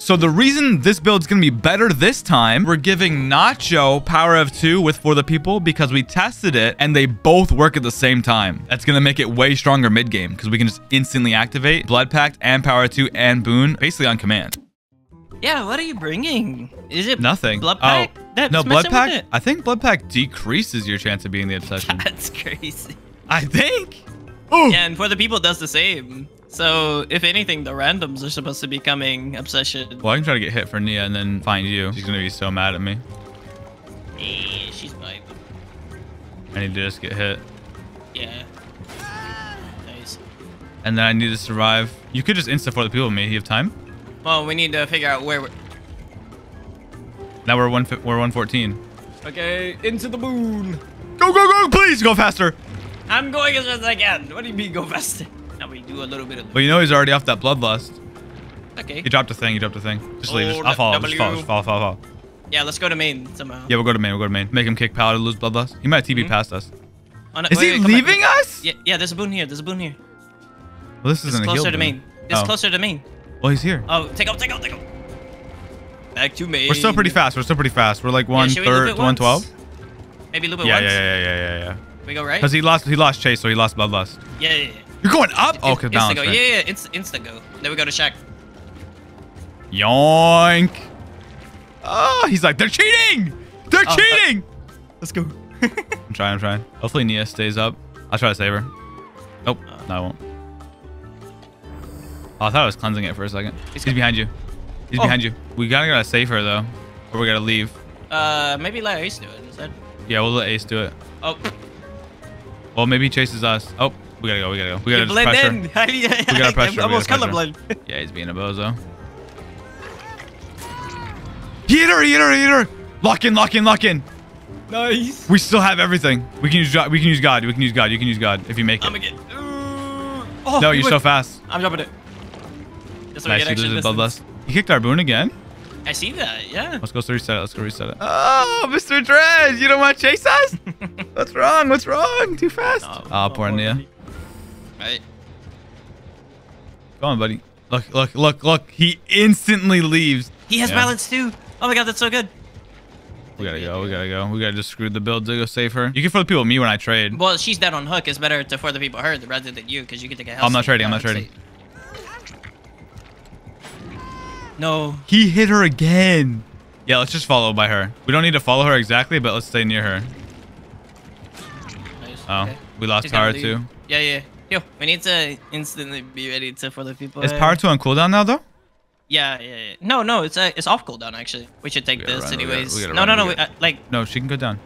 So the reason this build's gonna be better this time, we're giving Nacho Power of Two with For the People because we tested it and they both work at the same time. That's gonna make it way stronger mid game because we can just instantly activate Blood Pact and Power of Two and Boon basically on command. Yeah, what are you bringing? Is it nothing? Blood Pact? Oh, that's no, Blood Pact. I think Blood Pact decreases your chance of being the obsession. That's crazy. I think. Ooh. Yeah, and For the People does the same. So, if anything, the randoms are supposed to be coming obsession. Well, I can try to get hit for Nia and then find you. She's gonna be so mad at me. Yeah, she's vibing. I need to just get hit. Yeah. Nice. And then I need to survive. You could just insta For the People with me. You have time? Well, we need to figure out where we're... Now we're 114. Okay, into the moon. Go, go, go, please go faster. I'm going as fast as I can. What do you mean go faster? Now we do a little bit of... Well, you know he's already off that Bloodlust. Okay. He dropped a thing. He dropped a thing. Just leave. I'll follow. Just follow. Follow. Yeah, let's go to main somehow. Yeah, we'll go to main. We'll go to main. Make him kick Paladin, lose Bloodlust. He might TB past us. Oh, no, wait, he leaving us? Yeah, yeah, there's a boon here. There's a boon here. Well, this isn't a closer to main. It's closer to main. Well, he's here. Oh, take out, take out, take out. Back to main. We're still pretty fast. We're still pretty fast. We're like 112. Maybe loop it once. Yeah. We go right? Because he lost chase, so he lost Bloodlust. Yeah. You're going up? Oh, okay, down. Yeah, yeah, insta-go. Then we go to Shaq. Yoink. Oh, he's like, they're cheating! They're cheating! Let's go. I'm trying. Hopefully Nia stays up. I'll try to save her. Nope. No, I won't. Oh, I thought I was cleansing it for a second. He's behind you. He's behind you. We gotta save her, though. Or we gotta leave. Maybe let Ace do it instead. Yeah, we'll let Ace do it. Oh. Well, maybe he chases us. Oh. We gotta go. We gotta just blend pressure. We gotta pressure. I'm almost colorblind. Yeah, he's being a bozo. Hit her. Lock in. Nice. We still have everything. We can use God. You can use God if you make it. I'm gonna get... Oh, no, you're so fast. I'm dropping it. That's what nice, you Bloodlust. He kicked our boon again. I see that, yeah. Let's go reset it. Oh, Mr. Dredge, you don't want to chase us? What's wrong? Too fast. Oh, poor Nia. Right. Come on, buddy. Look. He instantly leaves. He has balance too. Oh my God, that's so good. We gotta go. We gotta just screw the build to go save her. You can For the People with me when I trade. Well, she's dead on hook. It's better to For the People her rather than you because you can take a health. I'm not trading. No. He hit her again. Yeah, let's just follow by her. We don't need to follow her exactly, but let's stay near her. Nice. Oh, okay. We lost power too. Yeah. Yo, we need to instantly be ready to For the People. Is power two on cooldown now though? Yeah. No, it's off cooldown actually. We should take this anyways. No. No, she can go down.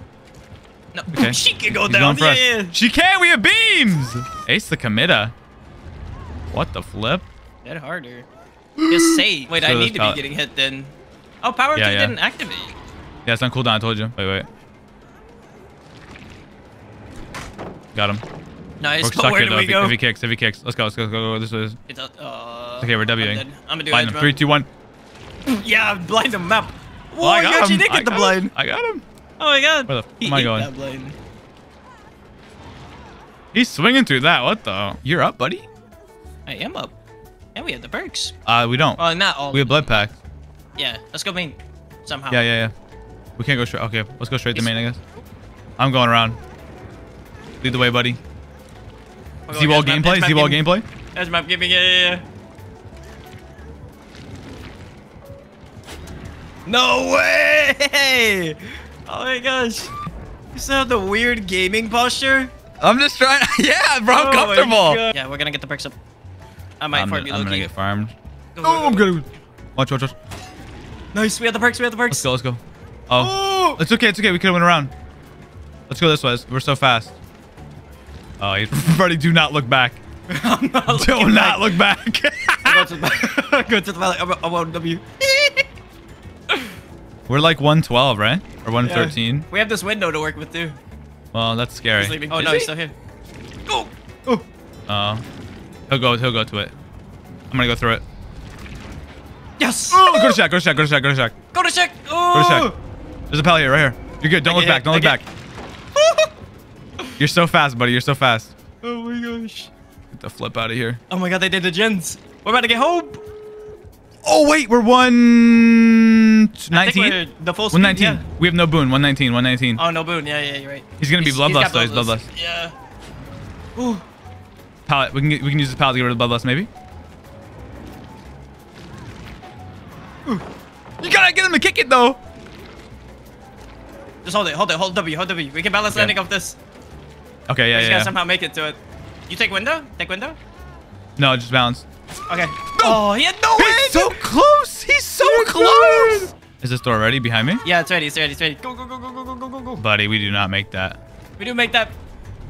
No, okay. She can go down. Yeah. She can. We have beams. Ace the committa. What the flip? Dead harder. Just save. Wait, so I need to be getting hit then. Oh, power 2 didn't activate. Yeah, it's on cooldown. I told you. Wait. Got him. Nice. Where do we go? If he kicks. Let's go. This way. Okay, we're W'ing. I'm gonna do blind him. 3, 2, 1. Yeah, blind the map. Whoa, well, you actually did get the blind. I got him. Oh my God. Where the f am I going? He's swinging through that. What the? You're up, buddy. I am up. And we have the perks. We don't. Oh, not all. We have Blood Pact. Yeah, let's go main somehow. Yeah. We can't go straight. Okay, let's go straight to main, I guess. I'm going around. Lead the way, buddy. Z-ball gameplay? That's map giving it. Yeah. No way! Oh my gosh. You still have the weird gaming posture? I'm just trying. Yeah, bro, I'm comfortable. Yeah, we're gonna get the perks up. I'm gonna get farmed. Go. I'm gonna watch. Nice, we have the perks. Let's go. Oh, it's okay. We could have went around. Let's go this way. We're so fast. Oh, Freddy, do not look back. Do not look back. Go to the valley. I'm on W. We're like 112, right? Or 113. Yeah. We have this window to work with too. Well, that's scary. Oh no, he's still here. Go. Oh. He'll go to it. I'm gonna go through it. Yes! Oh, go to Shaq. Oh. There's a pallet here, right here. You're good. Don't look back. You're so fast, buddy. You're so fast. Oh my gosh. Get the flip out of here. Oh my God, they did the gens. We're about to get home. Oh, wait, we're 119? The full speed, 119. Yeah. We have no boon. 119, 119. Oh, no boon. Yeah, yeah, you're right. He's going to be Bloodlust, though. He's Bloodlust. Yeah. Ooh. Pallet. We can use the pallet to get rid of Bloodlust, maybe. Ooh. You got to get him to kick it, though. Just hold it. Hold it. Hold W. Hold W. We can balance landing off this. Okay, yeah, We just got to somehow make it to it. You take window? Take window? No, just balance. Okay. No. Oh, he had no way. He's so close. He's so close. Is this door ready behind me? Yeah, it's ready. It's ready. It's ready. Go, go, go, go, go, go, go, go, go. Buddy, we do not make that. We do make that.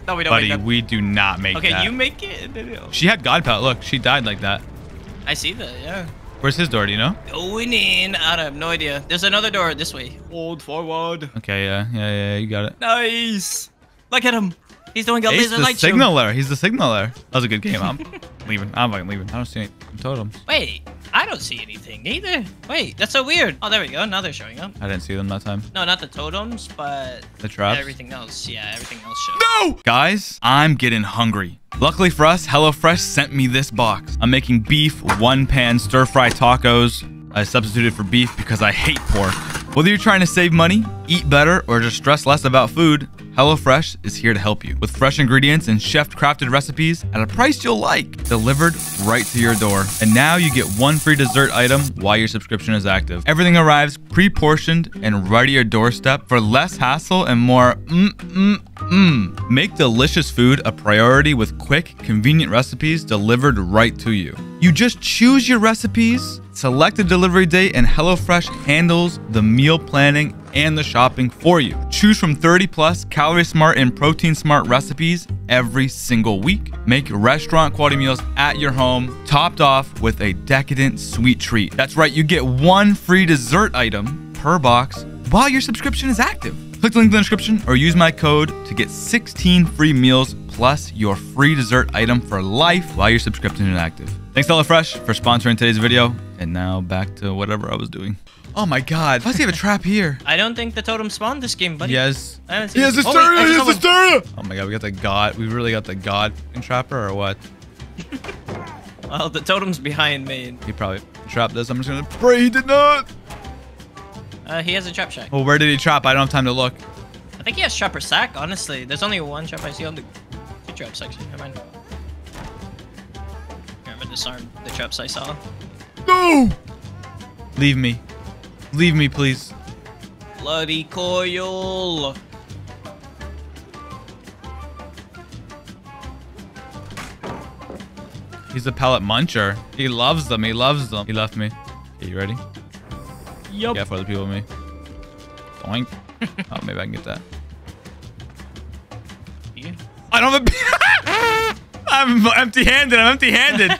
No, we don't make that. Buddy, we do not make that. Okay, you make it. She had God Pout. Look, she died like that. I see that, yeah. Where's his door? Do you know? Going in. I have no idea. There's another door this way. Hold forward. Okay, yeah. Yeah, yeah, you got it. Nice. Look at him. He's doing a laser light show. He's the signaler. He's the signaler. That was a good game. I'm leaving. I'm fucking leaving. I don't see any totems. Wait, I don't see anything either. Wait, that's so weird. Oh, there we go. Now they're showing up. I didn't see them that time. No, not the totems, but the traps. Everything else. Yeah, everything else showed. No! Guys, I'm getting hungry. Luckily for us, HelloFresh sent me this box. I'm making beef, one-pan stir-fry tacos. I substituted for beef because I hate pork. Whether you're trying to save money, eat better, or just stress less about food, HelloFresh is here to help you. With fresh ingredients and chef-crafted recipes at a price you'll like, delivered right to your door. And now you get one free dessert item while your subscription is active. Everything arrives pre-portioned and right at your doorstep for less hassle and more Make delicious food a priority with quick, convenient recipes delivered right to you. You just choose your recipes, select a delivery date, and HelloFresh handles the meal planning and the shopping for you. Choose from 30+ calorie smart and protein smart recipes every single week. Make restaurant quality meals at your home, topped off with a decadent sweet treat. That's right, you get one free dessert item per box while your subscription is active. Click the link in the description or use my code to get 16 free meals plus your free dessert item for life while your subscription is active. Thanks to HelloFresh for sponsoring today's video. And now back to whatever I was doing. Oh my God! Why does he have a trap here? I don't think the totem spawned this game, buddy. Yes. He has a stirrer. He has a stirrer. Oh my God! We got the God. We really got the God trapper or what? Well, the totem's behind me. He probably trapped this. I'm just gonna pray he did not. He has a trap shack. Well, where did he trap? I don't have time to look. I think he has trapper sack. Honestly, there's only one trap I see on the two traps section. Never mind. I'm gonna disarm the traps I saw. No! Leave me. Leave me, please. Bloody coil. He's a pellet muncher. He loves them. He loves them. He left me. Okay, you ready? Yup. Yeah, for the people, me. Boink. Oh, maybe I can get that. Yeah. I don't have a... I'm empty-handed. I'm empty-handed.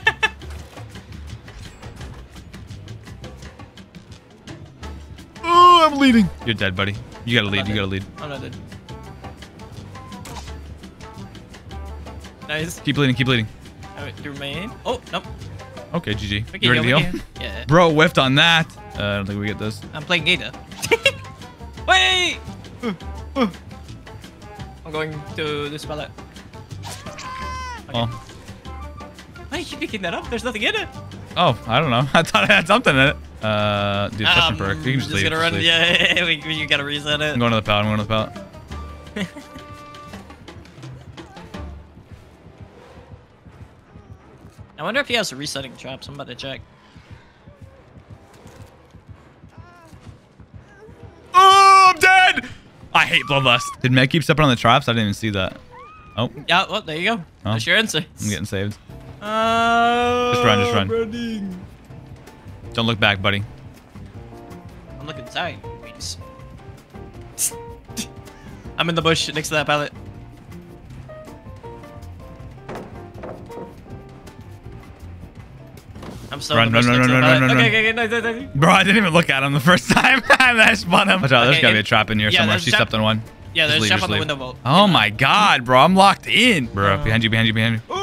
I'm leading. You're dead, buddy. You gotta lead. You gotta lead. I'm not dead. Nice. Keep leading. Keep leading. Remain. Oh, nope. Okay, GG. Okay, you ready to heal? Yeah. Bro whiffed on that. I don't think we get this. I'm playing Gator. Wait. I'm going to this pallet. Okay. Oh. Why are you picking that up? There's nothing in it. Oh, I don't know. I thought I had something in it. Dude, session perk. You can just leave. Run. Just leave. Yeah, you gotta reset it. I'm going to the pallet. I'm going to the pallet. I wonder if he has a resetting traps. I'm about to check. Oh, I'm dead! I hate Bloodlust. Did Meg keep stepping on the traps? I didn't even see that. Oh. Yeah, well, there you go. Oh. That's your answer. I'm getting saved. Just run, just run. Running. Don't look back, buddy. I'm looking inside. I'm in the bush next to that pallet. I'm still in the bush next to the pallet. Okay, no. Bro, I didn't even look at him the first time. I spun him. Watch out, there's gotta be a trap in here somewhere. She stepped on one. Yeah, there's a trap on the window bolt. Oh my God, bro. I'm locked in. Bro, behind you, behind you, behind you. Ooh!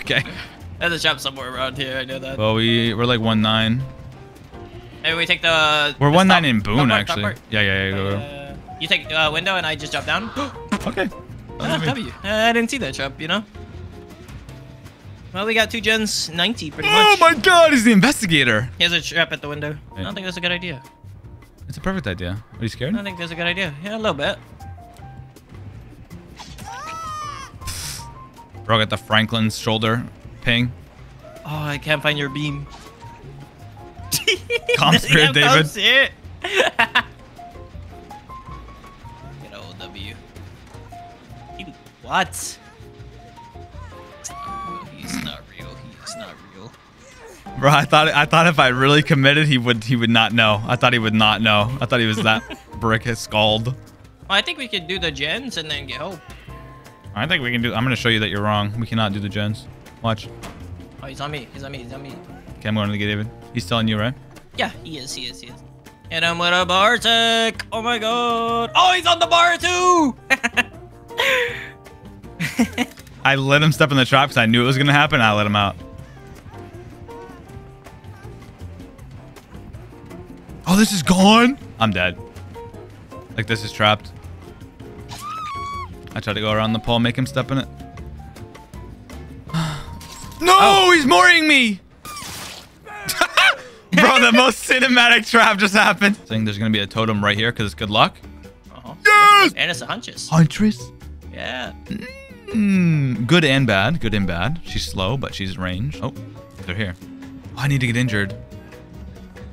Okay. There's a shop somewhere around here. I know that. Well, we're like 1-9. Hey, we take the. We're 1-9 in boon actually. Yeah. Go. You take window and I just drop down. Okay. I didn't see that trap, you know. Well, we got two gens 90 pretty much. Oh my god, he's the investigator. He has a trap at the window. Hey. I don't think that's a good idea. It's a perfect idea. Are you scared? I don't think that's a good idea. Yeah, a little bit. Bro, got the Franklin's shoulder ping. Oh, I can't find your beam. Calm spirit, David. Get old W. What? He's not real. He's not real. Bro, I thought if I really committed, he would not know. I thought he would not know. I thought he was that brick scald. Well, I think we could do the gens and then get hope. I think we can do. I'm gonna show you that you're wrong. We cannot do the gens. Watch. Oh, he's on me. He's on me. He's on me. Okay, I'm going to get David. He's still on you, right? Yeah, he is. He is. He is. And I'm with a Bartek. Oh my god. Oh, he's on the bar too. I let him step in the trap because I knew it was gonna happen. I let him out. Oh, this is gone. I'm dead. Like this is trapped. I tried to go around the pole, make him step in it. No, oh. He's mooring me. Bro, the most cinematic trap just happened. I think there's going to be a totem right here because it's good luck. Uh-huh. Yes! And it's a Huntress. Huntress? Yeah. Good and bad. Good and bad. She's slow, but she's range. Oh, they're here. Oh, I need to get injured.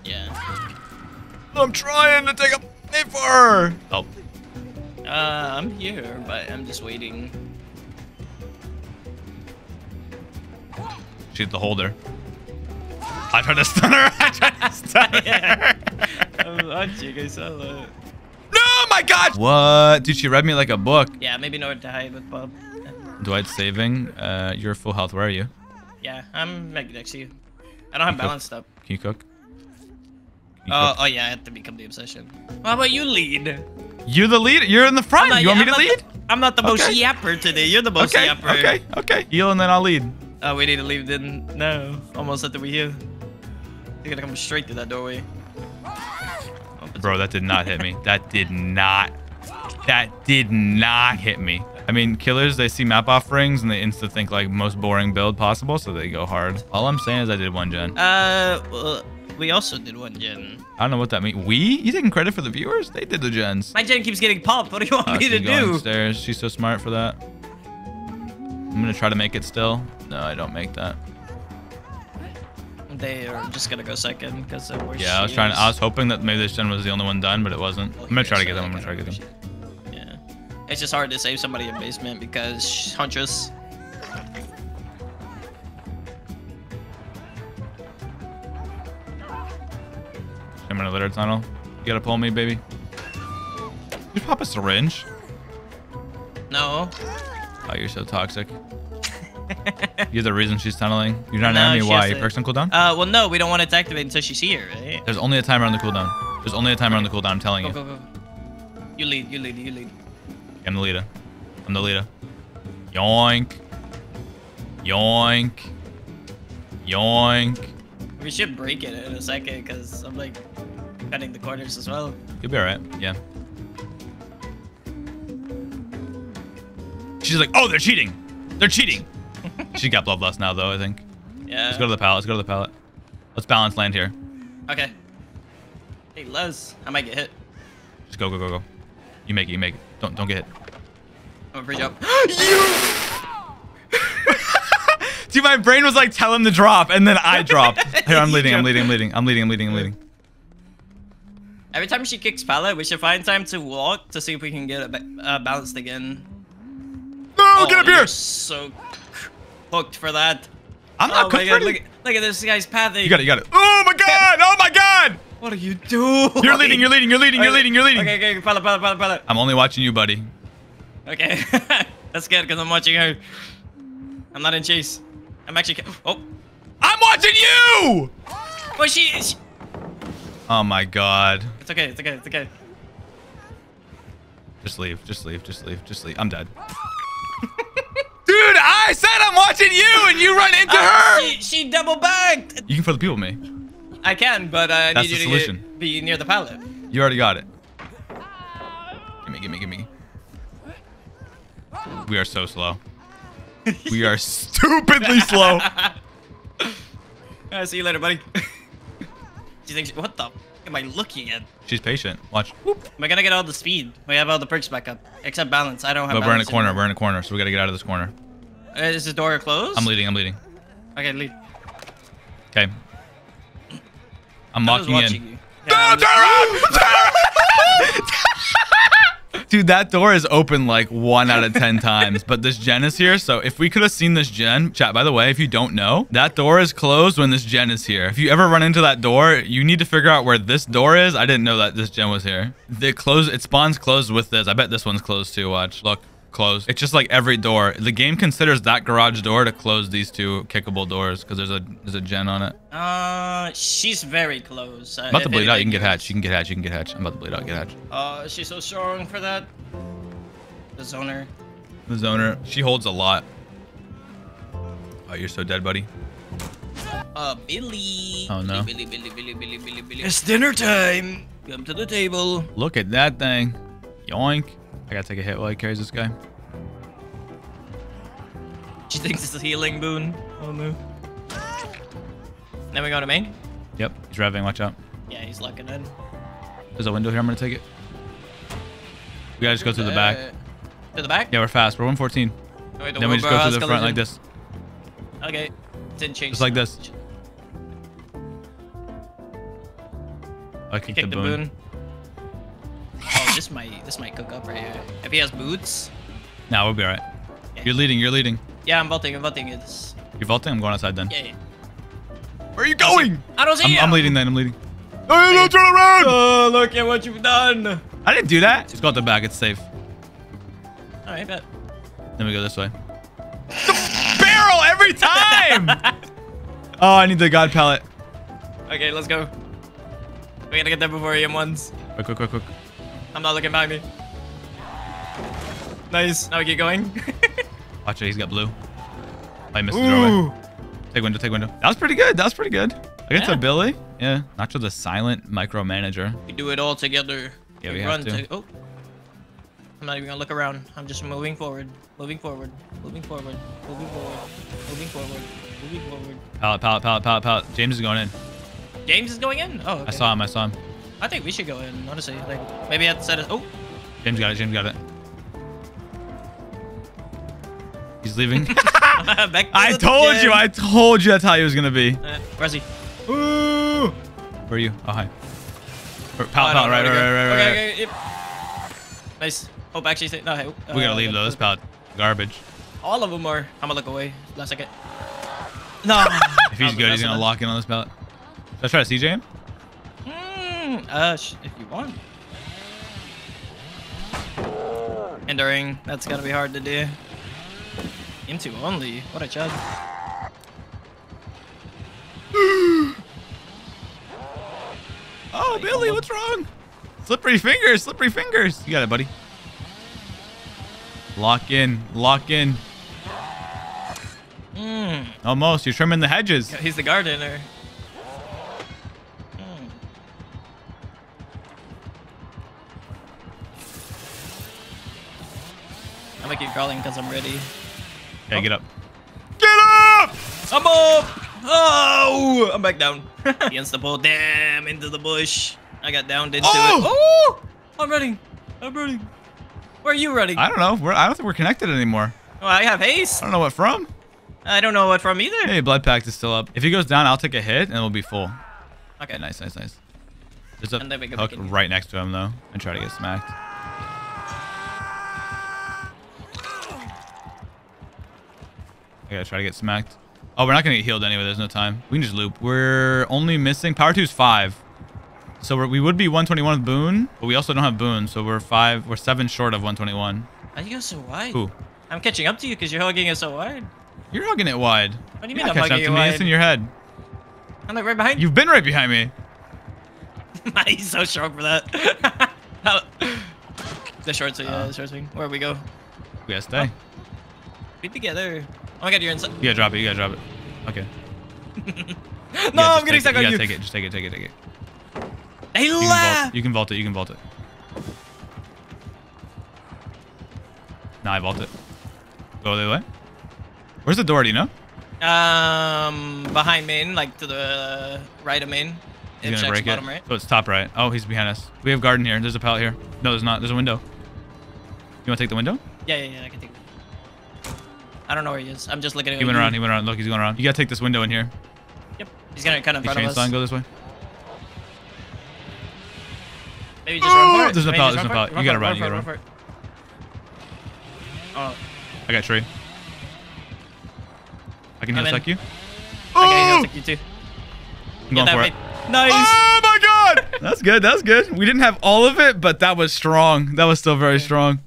Yeah. I'm trying to take a hit for her. Oh. I'm here, but I'm just waiting. Shoot the holder. I tried to stun her. I tried to stun her. Yeah. I saw that. No, my God. What? Dude, she read me like a book. Yeah, maybe know where to hide with Bob. Dwight's saving. You're full health. Where are you? Yeah, I'm right next to you. I don't have balance stuff. Can you cook? Oh, yeah, I have to become the obsession. Well, how about you lead? You're the leader. You're in the front. You want me to lead? I'm not the most yapper today. You're the most yapper. Okay. Heal and then I'll lead. Oh, we need to leave then. No. Almost at the Wii U. They're gonna come straight through that doorway. Bro, that did not hit me. That did not hit me. I mean, killers, they see map offerings and they insta think like most boring build possible, so they go hard. All I'm saying is I did one gen. Well, we also did one gen. I don't know what that means. We? You taking credit for the viewers? They did the gens. My gen keeps getting popped. What do you want me to do? Upstairs. She's so smart for that. I'm gonna try to make it still. No, I don't make that. They are just gonna go second because of where she I was trying. I was hoping that maybe this gen was the only one done, but it wasn't. Well, I'm gonna try to get them. Yeah, it's just hard to save somebody in basement because Huntress. I'm gonna let her tunnel. You gotta pull me, baby. Did you pop a syringe? No. Oh, you're so toxic. You're the reason she's tunneling. You're not an enemy. Why? Your perks on cooldown? Well, no. We don't want it to activate until she's here, right? There's only a timer on the cooldown. There's only a timer on the cooldown. I'm telling you. Go. You lead. You lead. You lead. I'm the leader. I'm the leader. Yoink. Yoink. Yoink. We should break it in a second because I'm like cutting the corners as well. You'll be all right. Yeah. She's like, oh, they're cheating. They're cheating. She got Bloodlust now, though, I think. Yeah. Let's go to the pallet. Let's go to the pallet. Let's balance land here. Okay. Hey, Les. I might get hit. Just go. You make it. You make it. Don't get hit. I'm gonna jump. Dude, my brain was like, tell him to drop, and then I dropped. Here, I'm leading. Every time she kicks pallet, we should find time to walk to see if we can get it balanced again. No, get up here! You're so hooked for that. I'm not cooked for it. Look at this guy's pathing. You got it. Oh my god! Oh my god! What are you doing? You're leading. Okay, pilot. I'm only watching you, buddy. Okay. That's good, because I'm watching her. I'm not in chase. I'm actually... Oh. I'm watching you! Well, she... Oh my god. It's okay. Just leave. I'm dead. Dude, I said I'm watching you, and you run into her. She double bagged. You can For the People me. I can, but I need you to be near the pallet. You already got it. Gimme. We are so slow. We are stupidly slow. See you later, buddy. She thinks, what the f am I looking at? She's patient. Watch. Whoop. Am I going to get all the speed? We have all the perks back up. Except balance. I don't have balance. We're in a corner. We're in a corner. So we got to get out of this corner. Is this door closed? I'm leading. I'm leading. Okay, lead. Okay. I'm locking in. Yeah, no, turn around! Dude, that door is open like 1 out of 10 times, but this gen is here. So if we could have seen this gen, chat, by the way, if you don't know, that door is closed when this gen is here. If you ever run into that door, you need to figure out where this door is. I didn't know that this gen was here. They close, it spawns closed with this. I bet this one's closed too. Watch, look, closed. It's just like every door. The game considers that garage door to close these two kickable doors because there's a gen on it. She's very close. I'm about to bleed out. You can get hatched. You can get hatched. You can get hatched. I'm about to bleed out. Get hatched. She's so strong for that. The zoner. The zoner. She holds a lot. Oh, you're so dead, buddy. Billy. Oh no. Billy. It's dinner time. Come to the table. Look at that thing. Yoink. I gotta take a hit while he carries this guy. She thinks it's a healing boon. Oh no. Then we go to main? Yep, he's revving, watch out. Yeah, he's locking in. There's a window here, I'm gonna take it. We gotta just go through the back. To the back? Yeah, we're fast, we're 114. Wait, then we just go to the front like this. Okay, didn't change. Just like this. I kicked the boon. Oh, this might cook up right here. If he has boots. Nah, we'll be alright. Yeah. You're leading, you're leading. Yeah, I'm vaulting. It's... You're vaulting? I'm going outside then. Yeah, yeah. Where are you going? I don't see you. I'm leading then, I'm leading. No, no, turn around! Oh, look at what you've done. I didn't do that. Just go out the back, it's safe. Alright, bet. Then we go this way. The barrel every time! Oh, I need the god pallet. Okay, let's go. We gotta get there before he M1s. Quick. I'm not looking behind me. Nice. Now we keep going. Watch it. He's got blue. I missed the doorway. Take window. That was pretty good. I get to Billy. Yeah. Nacho the silent micromanager. We do it all together. Yeah, we have to. Oh. I'm not even going to look around. I'm just moving forward. Pallet. James is going in? Oh, okay. I saw him. I think we should go in, honestly. Like, maybe I have to set it. Oh! James got it. He's leaving. I told you that's how he was going to be. Where's he? Ooh! Where are you? Oh, hi. Pallet, right. Okay. Yep. Nice. Hope actually... No, hey. We got to leave, though. This pallet. Garbage. All of them are... I'm going to look away. Last second. No! If he's good, he's going to lock in on this pallet. Should I try to CJ him? If you want. Enduring, that's gotta be hard to do. Into only, what a chug. Oh, Billy, what's wrong? Slippery fingers. You got it, buddy. Lock in. Almost, you're trimming the hedges. He's the gardener. I'm gonna keep crawling because I'm ready. Okay, oh. Get up! I'm up! Oh! I'm back down. Against the pole. Damn, into the bush. I got downed into it. Oh! I'm running. Where are you running? I don't know. I don't think we're connected anymore. Oh, I have haste. I don't know what from. I don't know what from either. Hey, Blood Pact is still up. If he goes down, I'll take a hit and it'll be full. Okay. Nice. There's a hook right next to him, though. And try to get smacked. I gotta try to get smacked. Oh, we're not gonna get healed anyway. There's no time. We can just loop. We're only missing... Power 2 is 5. So we would be 121 with Boon, but we also don't have Boon. So we're 7 short of 121. How do you go so wide? Ooh. I'm catching up to you because you're hugging it so wide. You're hugging it wide. What do you mean I'm hugging it wide? It's in your head. I'm like right behind you. You've been right behind me. He's so strong for that. The short swing. Yeah, the short swing. Where we go? We gotta stay. Be together. Oh my god, you're inside. You gotta drop it. Okay. No, I'm getting stuck on you. Take it. Just take it. They laugh. You can vault it. Nah, I vault it. Go the other way. Where's the door? Do you know? Behind main, like to the right of main. He's gonna break it. Right. So it's top right. Oh, he's behind us. We have garden here. There's a pallet here. No, there's not. There's a window. You want to take the window? Yeah. I can take it. I don't know where he is. I'm just looking at him. He went around. Look, he's going around. You gotta take this window in here. Yep. He's gonna cut in front of us. Chainsaw, go this way. Maybe just run for it. There's no pallet. You gotta run. Oh. I got tree. I can heal suck you. I can heal suck you too. I'm going for it. Nice. Oh my god! That's good. That's good. We didn't have all of it, but that was strong. That was still very strong.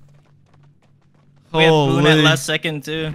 We had Boone at last second too.